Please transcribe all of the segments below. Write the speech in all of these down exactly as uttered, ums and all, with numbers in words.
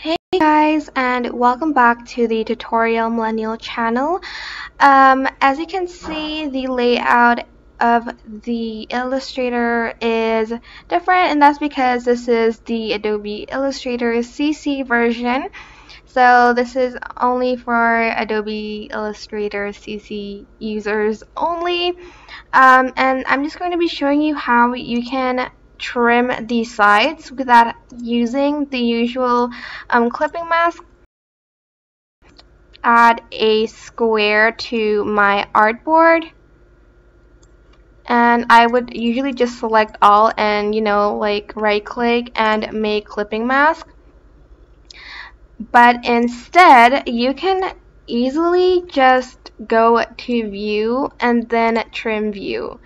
Hey guys, and welcome back to the Tutorial Millennial channel. Um, as you can see, the layout of the Illustrator is different, and that's because this is the Adobe Illustrator C C version. So this is only for Adobe Illustrator C C users only, um, and I'm just going to be showing you how you can trim the sides without using the usual um, clipping mask. Add a square to my artboard, and I would usually just select all and, you know, like right click and make clipping mask, but instead you can easily just go to view and then trim view.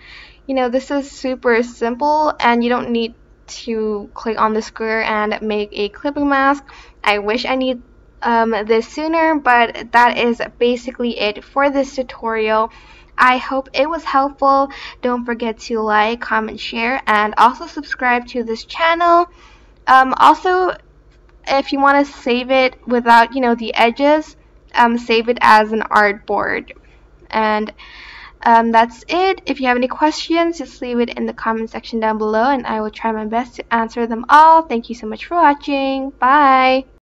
You know, this is super simple, and you don't need to click on the square and make a clipping mask. I wish I knew um, this sooner, but that is basically it for this tutorial. I hope it was helpful. Don't forget to like, comment, share, and also subscribe to this channel. Um, also, if you want to save it without, you know, the edges, um, save it as an artboard. And Um, that's it. If you have any questions, just leave it in the comment section down below, and I will try my best to answer them all. Thank you so much for watching. Bye!